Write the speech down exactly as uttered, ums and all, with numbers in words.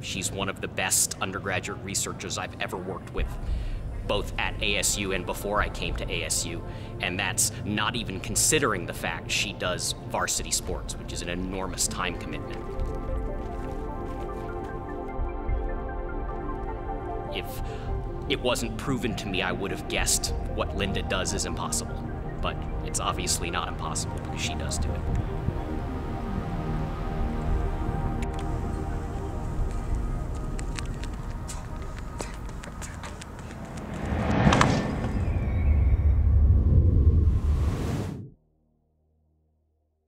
She's one of the best undergraduate researchers I've ever worked with, both at A S U and before I came to A S U. And that's not even considering the fact she does varsity sports, which is an enormous time commitment. If it wasn't proven to me, I would have guessed what Linda does is impossible. But it's obviously not impossible because she does do it.